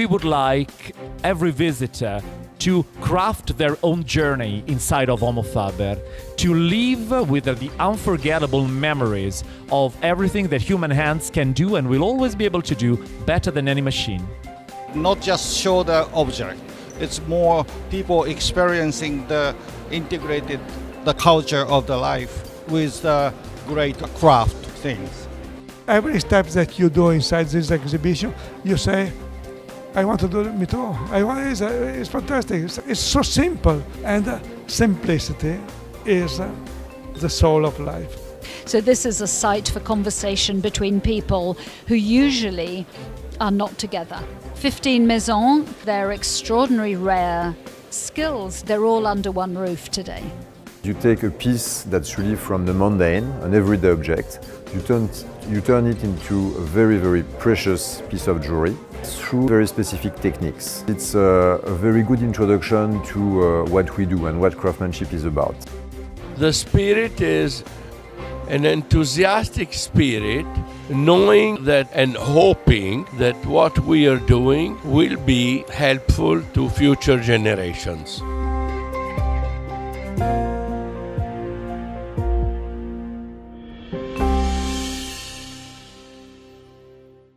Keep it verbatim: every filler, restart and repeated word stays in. we would like every visitor to craft their own journey inside of Homo Faber, to live with the unforgettable memories of everything that human hands can do and will always be able to do better than any machine. Not just show the object, it's more people experiencing the integrated, the culture of the life with the great craft things. Every step that you do inside this exhibition, you say, I want to do it, me too. I want, it's, it's fantastic. It's, it's so simple. And uh, simplicity is uh, the soul of life. So this is a site for conversation between people who usually are not together. fifteen maisons, they're extraordinary, rare skills. They're all under one roof today. You take a piece that's really from the mundane, an everyday object, you turn, you turn it into a very, very precious piece of jewelry through very specific techniques. It's a, a very good introduction to uh, what we do and what craftsmanship is about. The spirit is an enthusiastic spirit, knowing that and hoping that what we are doing will be helpful to future generations.